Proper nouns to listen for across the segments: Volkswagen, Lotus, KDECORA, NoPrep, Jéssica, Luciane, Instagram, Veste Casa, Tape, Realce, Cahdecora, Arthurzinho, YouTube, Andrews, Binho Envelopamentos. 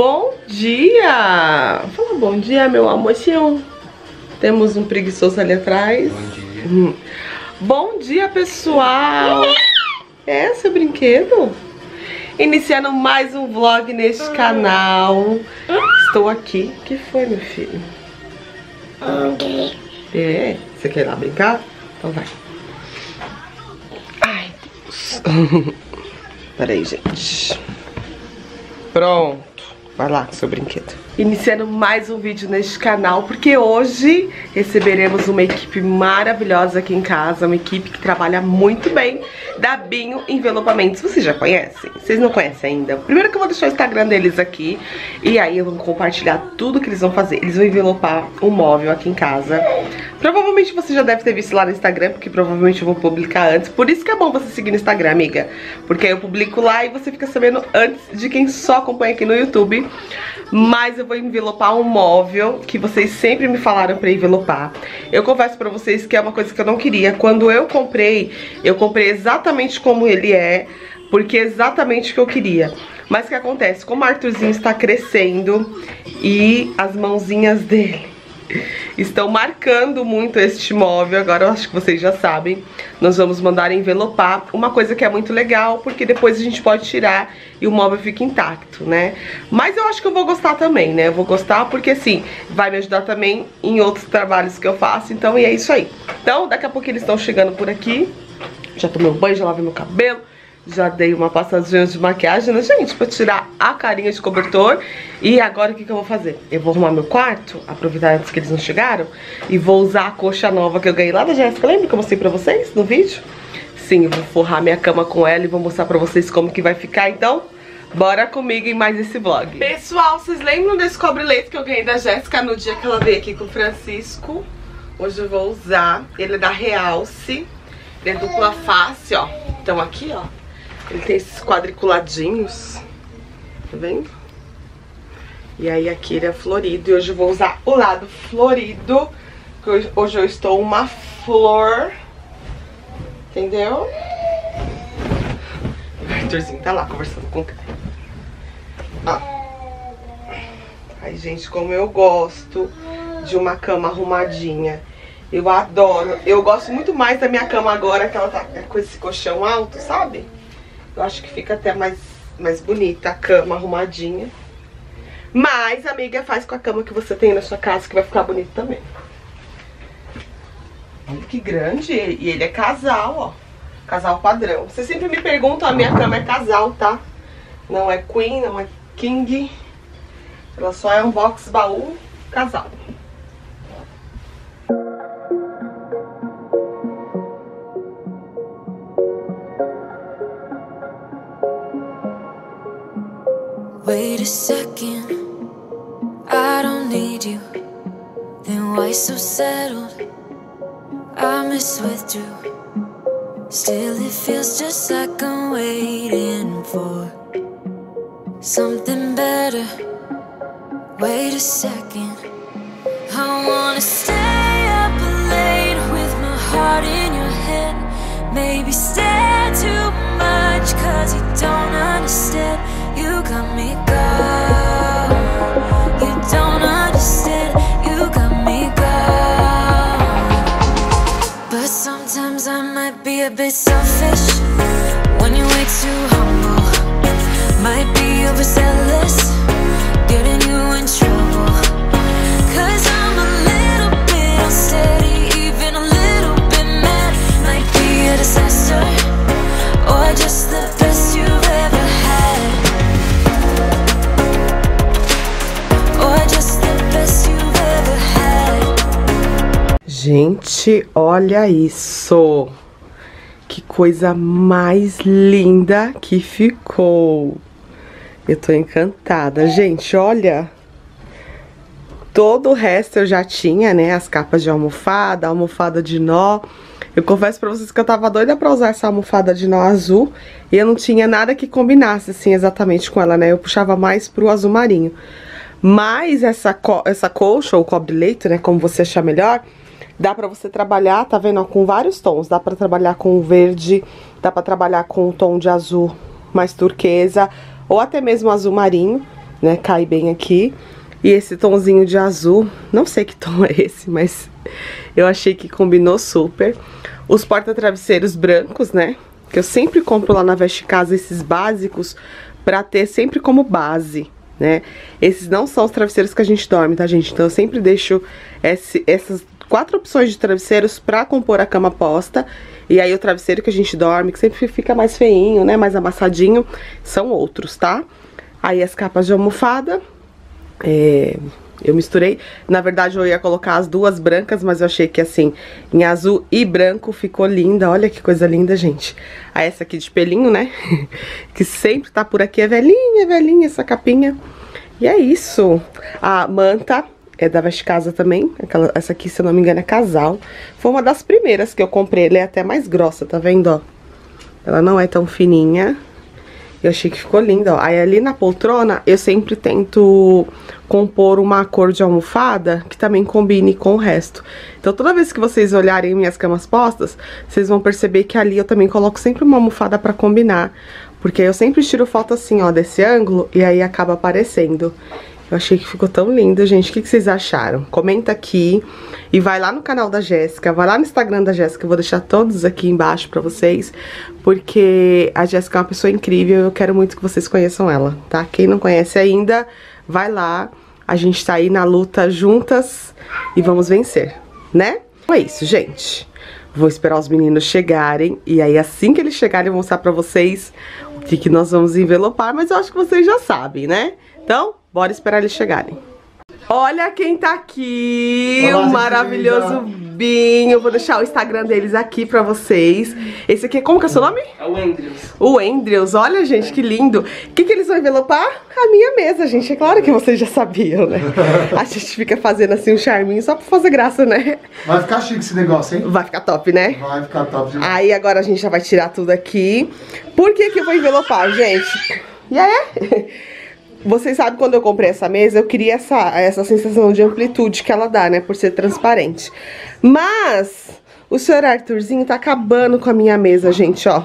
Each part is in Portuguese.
Bom dia! Fala bom dia, meu amorzinho. Temos um preguiçoso ali atrás. Bom dia. Bom dia, pessoal. É, seu brinquedo. Iniciando mais um vlog neste canal. Estou aqui. O que foi, meu filho? É, você quer ir lá brincar? Então vai. Ai, Deus. Peraí, gente. Pronto. Vai lá com seu brinquedo. Iniciando mais um vídeo neste canal, porque hoje receberemos uma equipe maravilhosa aqui em casa, uma equipe que trabalha muito bem, da Binho Envelopamentos. Vocês já conhecem? Vocês não conhecem ainda? Primeiro que eu vou deixar o Instagram deles aqui, e aí eu vou compartilhar tudo que eles vão fazer. Eles vão envelopar um móvel aqui em casa. Provavelmente você já deve ter visto lá no Instagram, porque provavelmente eu vou publicar antes. Por isso que é bom você seguir no Instagram, amiga, porque aí eu publico lá e você fica sabendo antes de quem só acompanha aqui no YouTube. Mas eu vou envelopar um móvel que vocês sempre me falaram pra envelopar. Eu confesso pra vocês que é uma coisa que eu não queria. Quando eu comprei exatamente como ele é, porque é exatamente o que eu queria. Mas o que acontece? Como o Arthurzinho está crescendo e as mãozinhas dele estão marcando muito este móvel, agora eu acho que vocês já sabem, nós vamos mandar envelopar, uma coisa que é muito legal, porque depois a gente pode tirar e o móvel fica intacto, né? Mas eu acho que eu vou gostar também, né? Eu vou gostar porque, assim, vai me ajudar também em outros trabalhos que eu faço, então, e é isso aí. Então, daqui a pouco eles estão chegando por aqui, já tomei um banho, já lavei meu cabelo, já dei uma passadinha de maquiagem, né, gente? Pra tirar a carinha de cobertor. E agora o que eu vou fazer? Eu vou arrumar meu quarto, aproveitar antes que eles não chegaram, e vou usar a colcha nova que eu ganhei lá da Jéssica. Lembra que eu mostrei pra vocês no vídeo? Sim, eu vou forrar minha cama com ela e vou mostrar pra vocês como que vai ficar. Então, bora comigo em mais esse vlog. Pessoal, vocês lembram desse cobre-leite que eu ganhei da Jéssica no dia que ela veio aqui com o Francisco? Hoje eu vou usar. Ele é da Realce. Ele é dupla face, ó. Então aqui, ó, ele tem esses quadriculadinhos, tá vendo? E aí aqui ele é florido, e hoje eu vou usar o lado florido, que hoje eu estou uma flor, entendeu? O Arthurzinho tá lá conversando com o cara. Ó. Ai, gente, como eu gosto de uma cama arrumadinha. Eu adoro, eu gosto muito mais da minha cama agora, que ela tá com esse colchão alto, sabe? Eu acho que fica até mais bonita a cama arrumadinha. Mas, amiga, faz com a cama que você tem na sua casa, que vai ficar bonito também. Olha que grande. E ele é casal, ó. Casal padrão. Vocês sempre me perguntam, a minha cama é casal, tá? Não é queen, não é king. Ela só é um box baú casal. Wait a second, I don't need you. Then why so settled? I miss withdrew. Still it feels just like I'm waiting for something better. Wait a second, I wanna stay up late with my heart in your head. Maybe stare too much cause you don't understand. You got me gone. You don't understand. You got me gone. But sometimes I might be a bit selfish. When you're way too humble, might be overzealous, getting you in trouble. Cause I'm a little bit unsteady, even a little bit mad. Might be a disaster, or just the best you've ever had. Gente, olha isso! Que coisa mais linda que ficou! Eu tô encantada. Gente, olha! Todo o resto eu já tinha, né? As capas de almofada, almofada de nó. Eu confesso pra vocês que eu tava doida pra usar essa almofada de nó azul. E eu não tinha nada que combinasse, assim, exatamente com ela, né? Eu puxava mais pro azul marinho. Mas essa colcha, ou cobre-leito, né? Como você achar melhor... Dá pra você trabalhar, tá vendo, ó, com vários tons. Dá pra trabalhar com o verde, dá pra trabalhar com o tom de azul mais turquesa, ou até mesmo azul marinho. né? Cai bem aqui. E esse tonzinho de azul, não sei que tom é esse, mas eu achei que combinou super. Os porta-travesseiros brancos, né? Que eu sempre compro lá na Veste Casa, esses básicos, pra ter sempre como base, né? Esses não são os travesseiros que a gente dorme, tá, gente? Então eu sempre deixo essas 4 opções de travesseiros pra compor a cama posta. E aí o travesseiro que a gente dorme, que sempre fica mais feinho, né? Mais amassadinho, são outros, tá? Aí as capas de almofada... eu misturei, na verdade eu ia colocar as duas brancas, mas eu achei que assim, em azul e branco ficou linda, olha que coisa linda, gente. Aí essa aqui de pelinho, né, que sempre tá por aqui, é velhinha essa capinha. E é isso, a manta é da Veste Casa também, essa aqui se eu não me engano é casal. Foi uma das primeiras que eu comprei, ela é até mais grossa, tá vendo, ó. Ela não é tão fininha. Eu achei que ficou linda, ó. Aí ali na poltrona, eu sempre tento compor uma cor de almofada que também combine com o resto. Então, toda vez que vocês olharem minhas camas postas, vocês vão perceber que ali eu também coloco sempre uma almofada pra combinar. Porque eu sempre tiro foto assim, ó, desse ângulo, e aí acaba aparecendo. Eu achei que ficou tão lindo, gente. O que vocês acharam? Comenta aqui e vai lá no canal da Jéssica, vai lá no Instagram da Jéssica. Eu vou deixar todos aqui embaixo pra vocês, porque a Jéssica é uma pessoa incrível e eu quero muito que vocês conheçam ela, tá? Quem não conhece ainda, vai lá. A gente tá aí na luta juntas e vamos vencer, né? Então é isso, gente. Vou esperar os meninos chegarem e aí assim que eles chegarem eu vou mostrar pra vocês o que nós vamos envelopar, mas eu acho que vocês já sabem, né? Então... bora esperar eles chegarem. Olha quem tá aqui, olá, o maravilhoso Binho. Eu vou deixar o Instagram deles aqui pra vocês. Esse aqui, como que é o seu nome? É o Andrews. O Andrews, olha, gente, que lindo. O que que eles vão envelopar? A minha mesa, gente. É claro que vocês já sabiam, né? A gente fica fazendo assim um charminho só pra fazer graça, né? Vai ficar chique esse negócio, hein? Vai ficar top, né? Vai ficar top. Gente. Aí agora a gente já vai tirar tudo aqui. Por que que eu vou envelopar, gente? E aí? Vocês sabem, quando eu comprei essa mesa, eu queria essa sensação de amplitude que ela dá, né? Por ser transparente. Mas o senhor Arthurzinho tá acabando com a minha mesa, gente, ó.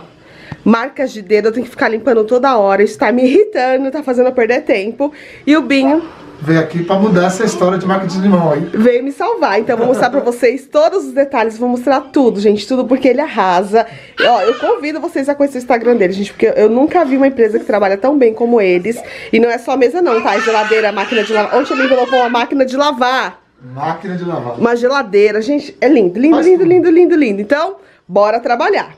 Marcas de dedo, eu tenho que ficar limpando toda hora. Isso tá me irritando, tá fazendo eu perder tempo. E o Binho... veio aqui pra mudar essa história de marca de limão, hein? Veio me salvar, então eu vou mostrar pra vocês todos os detalhes, vou mostrar tudo, gente, tudo, porque ele arrasa. Ó, eu convido vocês a conhecer o Instagram dele, gente, porque eu nunca vi uma empresa que trabalha tão bem como eles. E não é só mesa não, tá? É geladeira, máquina de lavar. Ontem ele colocou uma máquina de lavar. Máquina de lavar. Uma geladeira, gente, é lindo, lindo, lindo, lindo, lindo, lindo. Então, bora trabalhar.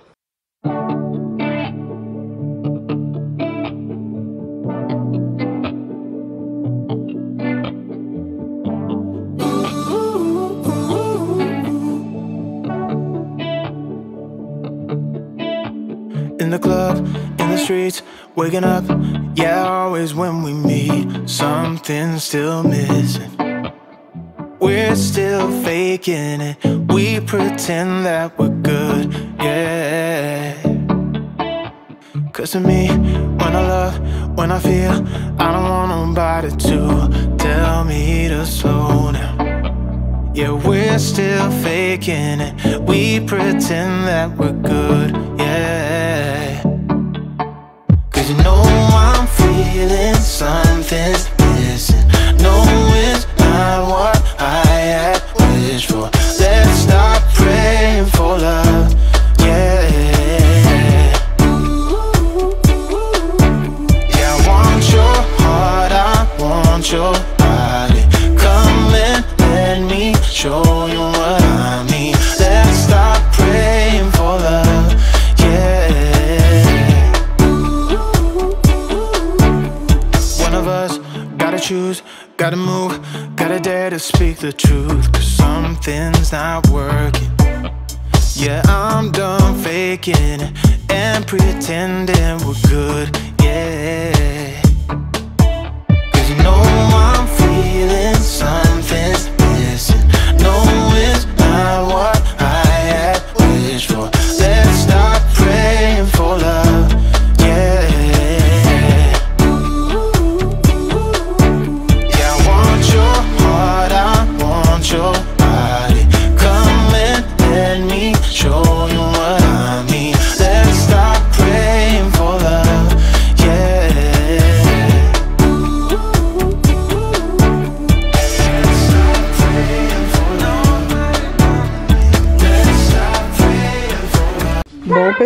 In the club, in the streets, waking up, yeah, always when we meet, something's still missing. We're still faking it, we pretend that we're good, yeah. 'Cause to me, when I love, when I feel, I don't want nobody to tell me to slow down. Yeah, we're still faking it, we pretend that we're good, yeah. You know I'm feeling something's missing. No, it's not what I had wished for. Let's stop praying for love, yeah. Yeah, I want your heart, I want your body. Come and let me show you what I mean. Let's stop praying for love, yeah. Choose, gotta move, gotta dare to speak the truth, 'cause something's not working. Yeah, I'm done faking and pretending we're good, yeah. 'Cause you know I'm feeling something's missing. No, it's not what I had wished for. Let's stop praying for love, yeah. Yeah.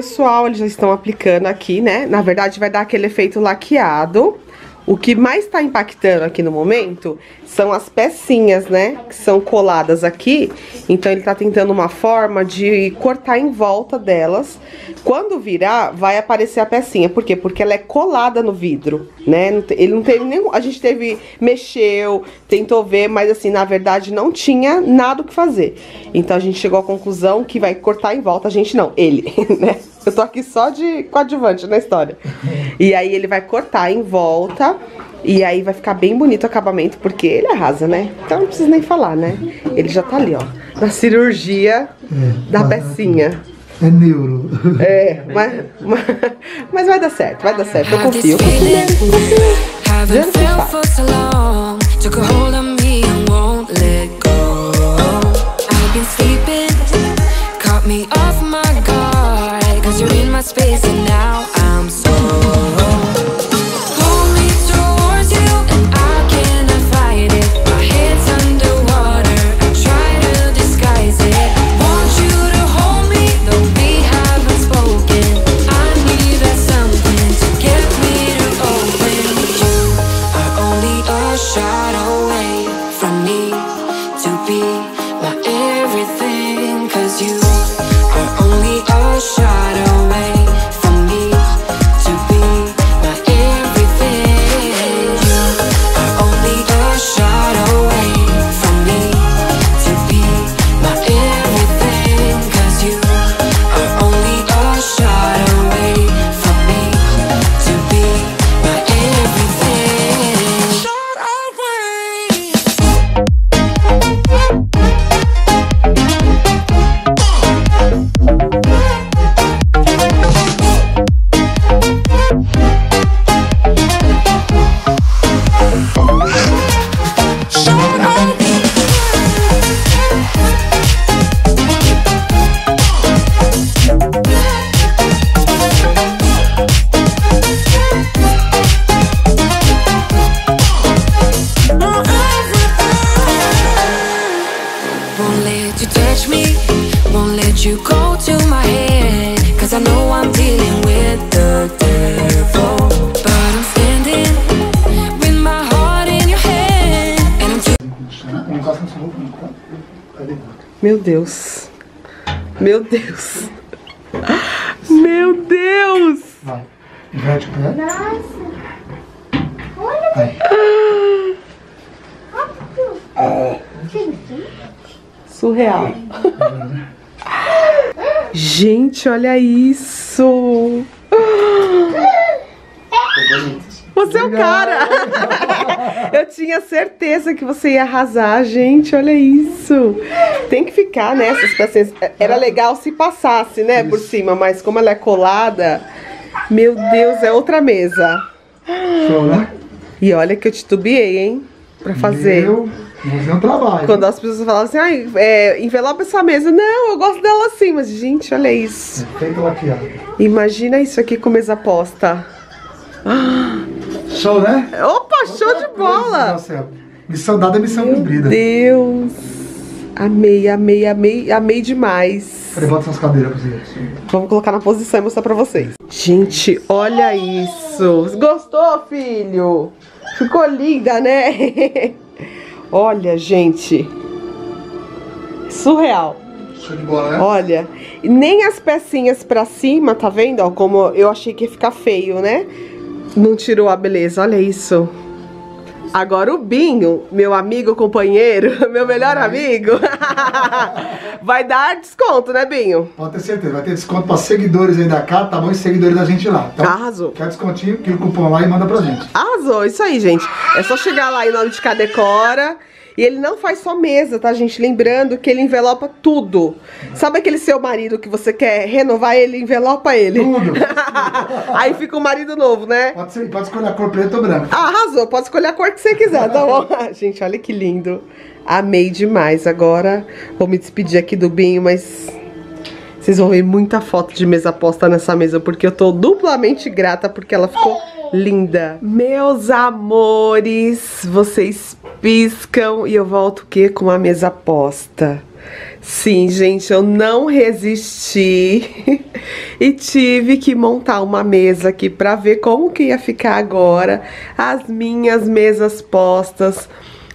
pessoal, eles já estão aplicando aqui, né? Na verdade, vai dar aquele efeito laqueado. O que mais tá impactando aqui no momento são as pecinhas, né? Que são coladas aqui. Então, ele tá tentando uma forma de cortar em volta delas. Quando virar, vai aparecer a pecinha. Por quê? Porque ela é colada no vidro, né? Ele não teve nenhum... A gente teve... Mexeu, tentou ver, mas assim, na verdade, não tinha nada o que fazer. Então, a gente chegou à conclusão que vai cortar em volta. A gente não, ele, né? Eu tô aqui só de coadjuvante na história. E aí ele vai cortar em volta. E aí vai ficar bem bonito o acabamento, porque ele arrasa, né? Então não precisa nem falar, né? Ele já tá ali, ó, na cirurgia da pecinha. É neuro. É, mas vai dar certo, eu confio. Space and now I'm so hold me towards you and I cannot fight it. My head's underwater, I try to disguise it. Want you to hold me, though we haven't spoken. I need that something to get me to open. You are only a shot away from me to be my everything, cause you are only a shot away. Meu Deus. Meu Deus. Meu Deus. Vai. Vai te pegar. Nossa. Olha. Vai. Surreal. Gente, olha isso. Você é o cara. Eu tinha certeza que você ia arrasar, gente, olha isso. Tem que ficar, né, essas pecinhas. Era legal se passasse, né, por cima, mas como ela é colada, meu Deus, é outra mesa. E olha que eu titubeei, hein, pra fazer. Mas é um trabalho. Quando as pessoas falavam assim, ah, envelopa essa mesa. Não, eu gosto dela assim, mas gente, olha isso. Imagina isso aqui com mesa posta. Ah! Show, né? Opa, show de bola! Missão dada, missão cumprida. Meu Deus! Amei, amei, amei, amei demais. Peraí, bota essas cadeiras pra vocês. Vamos colocar na posição e mostrar pra vocês. Gente, olha isso! Gostou, filho? Ficou linda, né? Olha, gente. Surreal. Show de bola, né? Olha, nem as pecinhas pra cima, tá vendo? Ó, como eu achei que ia ficar feio, né? Não tirou a beleza, olha isso. Agora o Binho, meu amigo, companheiro, meu melhor amigo, vai dar desconto, né, Binho? Pode ter certeza, vai ter desconto para seguidores aí da cá, tá bom? E seguidores da gente lá. Então, arrasou. Quer descontinho, clica o cupom lá e manda pra gente. Arrasou, isso aí, gente. É só chegar lá em nome de Cá Decora. E ele não faz só mesa, tá, gente? Lembrando que ele envelopa tudo. Sabe aquele seu marido que você quer renovar ele? Envelopa ele. Tudo. Aí fica um marido novo, né? Pode escolher a cor preta ou branca. Ah, arrasou. Pode escolher a cor que você quiser, tá bom? Gente, olha que lindo. Amei demais. Agora vou me despedir aqui do Binho, mas vocês vão ver muita foto de mesa posta nessa mesa, porque eu tô duplamente grata, porque ela ficou... linda. Meus amores, vocês piscam e eu volto o quê? Com a mesa posta. Sim, gente, eu não resisti e tive que montar uma mesa aqui pra ver como que ia ficar agora as minhas mesas postas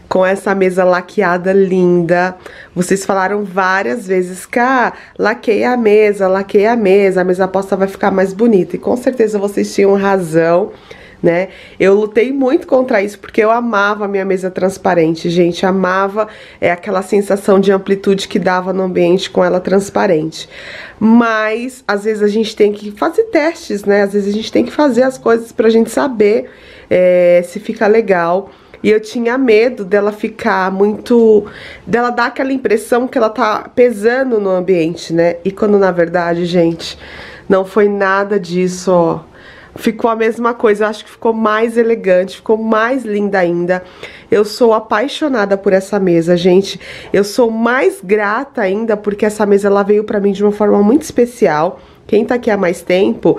com essa mesa laqueada linda. Vocês falaram várias vezes que laqueia a mesa posta vai ficar mais bonita. E com certeza vocês tinham razão, né? Eu lutei muito contra isso porque eu amava a minha mesa transparente, gente, amava aquela sensação de amplitude que dava no ambiente com ela transparente. Mas às vezes a gente tem que fazer testes, né? Às vezes a gente tem que fazer as coisas pra gente saber se fica legal. E eu tinha medo dela ficar muito... dela dar aquela impressão que ela tá pesando no ambiente, né? E quando na verdade, gente, não foi nada disso, ó. Ficou a mesma coisa, eu acho que ficou mais elegante, ficou mais linda ainda. Eu sou apaixonada por essa mesa, gente. Eu sou mais grata ainda porque essa mesa ela veio pra mim de uma forma muito especial. Quem tá aqui há mais tempo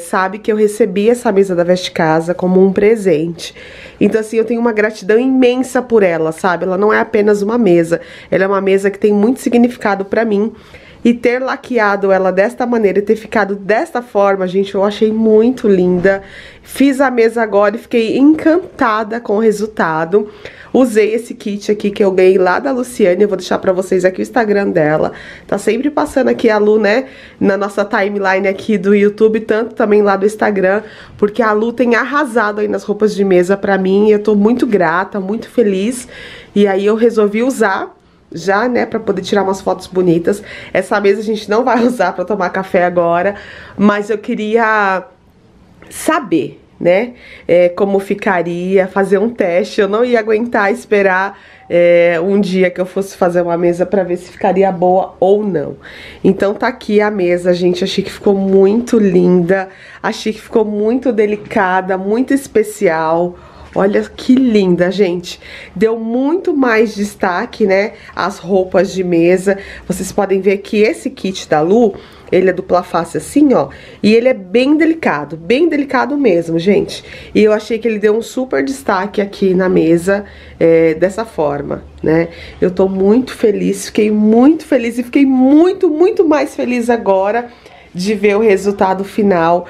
sabe que eu recebi essa mesa da Veste Casa como um presente. Então, assim, eu tenho uma gratidão imensa por ela, sabe? Ela não é apenas uma mesa, ela é uma mesa que tem muito significado pra mim. E ter laqueado ela desta maneira e ter ficado desta forma, gente, eu achei muito linda. Fiz a mesa agora e fiquei encantada com o resultado. Usei esse kit aqui que eu ganhei lá da Luciane, eu vou deixar pra vocês aqui o Instagram dela. Tá sempre passando aqui a Lu, né, na nossa timeline aqui do YouTube, tanto também lá do Instagram, porque a Lu tem arrasado aí nas roupas de mesa pra mim. Eu tô muito grata, muito feliz, e aí eu resolvi usar já, né, pra poder tirar umas fotos bonitas. Essa mesa a gente não vai usar pra tomar café agora, mas eu queria saber, né, como ficaria, fazer um teste. Eu não ia aguentar esperar um dia que eu fosse fazer uma mesa pra ver se ficaria boa ou não. Então tá aqui a mesa, gente. Achei que ficou muito linda, achei que ficou muito delicada, muito especial. Olha que linda, gente. Deu muito mais destaque, né, as roupas de mesa. Vocês podem ver que esse kit da Lu, ele é dupla face assim, ó. E ele é bem delicado mesmo, gente. E eu achei que ele deu um super destaque aqui na mesa, dessa forma, né? Eu tô muito feliz, fiquei muito feliz e fiquei muito, muito mais feliz agora de ver o resultado final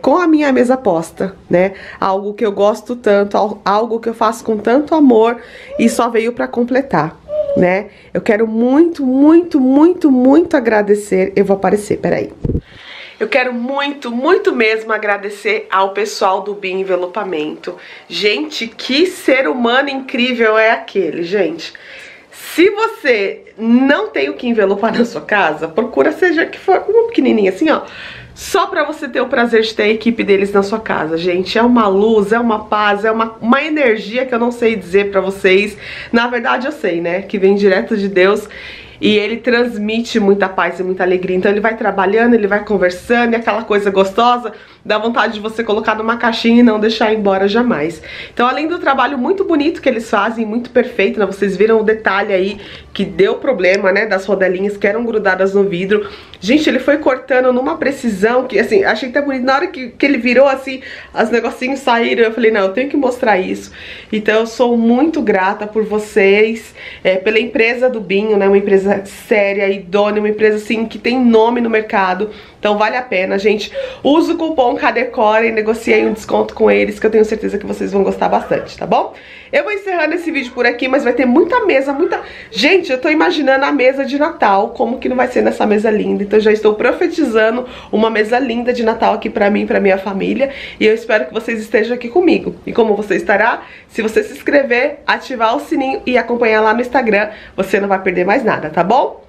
com a minha mesa posta, né? Algo que eu gosto tanto, algo que eu faço com tanto amor e só veio pra completar, né? Eu quero muito, muito, muito, muito agradecer. Eu vou aparecer, peraí. Eu quero muito, muito mesmo agradecer ao pessoal do Binho Envelopamento. Gente, que ser humano incrível é aquele, gente. Se você não tem o que envelopar na sua casa, procura seja que for uma pequenininha assim, ó. Só pra você ter o prazer de ter a equipe deles na sua casa, gente. É uma luz, é uma paz, é uma energia que eu não sei dizer pra vocês. Na verdade eu sei, né? Que vem direto de Deus. E ele transmite muita paz e muita alegria. Então ele vai trabalhando, ele vai conversando, e aquela coisa gostosa, dá vontade de você colocar numa caixinha e não deixar embora jamais. Então, além do trabalho muito bonito que eles fazem, muito perfeito, né? Vocês viram o detalhe aí que deu problema, né? Das rodelinhas que eram grudadas no vidro. Gente, ele foi cortando numa precisão que, assim, achei até bonito. Na hora que ele virou, assim, os negocinhos saíram, eu falei, não, eu tenho que mostrar isso. Então, eu sou muito grata por vocês, pela empresa do Binho, né? Uma empresa séria, idônea, uma empresa assim que tem nome no mercado, então vale a pena, gente. Usa o cupom KDECORA e negociei um desconto com eles que eu tenho certeza que vocês vão gostar bastante, tá bom? Eu vou encerrando esse vídeo por aqui, mas vai ter muita mesa, muita... Gente, eu tô imaginando a mesa de Natal, como que não vai ser nessa mesa linda, então eu já estou profetizando uma mesa linda de Natal aqui pra mim, pra minha família, e eu espero que vocês estejam aqui comigo. E como você estará? Se você se inscrever, ativar o sininho e acompanhar lá no Instagram, você não vai perder mais nada, tá bom?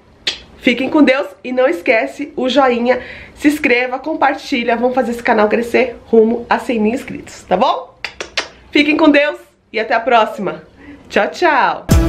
Fiquem com Deus e não esquece o joinha, se inscreva, compartilha, vamos fazer esse canal crescer rumo a 100 mil inscritos, tá bom? Fiquem com Deus! E até a próxima. Tchau, tchau!